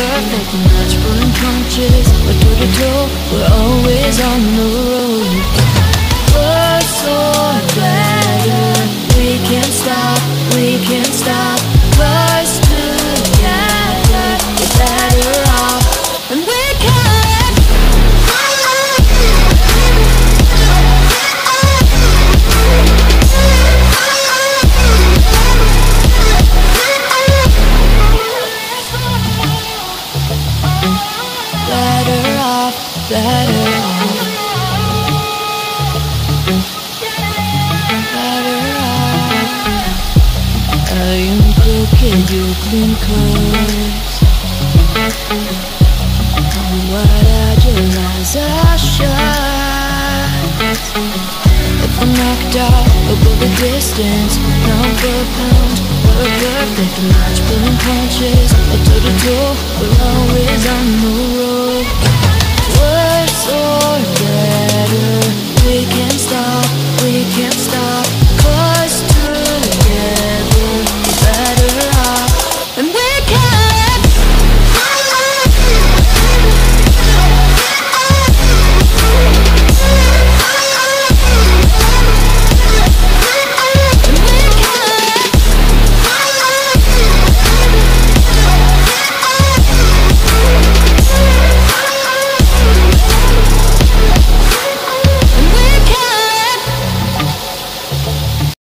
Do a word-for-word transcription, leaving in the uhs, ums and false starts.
perfect match, but unconscious. We're toe to toe, we're always on the road. We're so better, we can't stop, we can't stop. We're together, we're better off, and we can. You clean clothes. What I realize I shot. If I'm knocked out, I'll go the distance. Pound for pound, we're a perfect match, but unconscious. We're toe to toe, we're always on the road. Worse or better, we can't stop, we can't stop.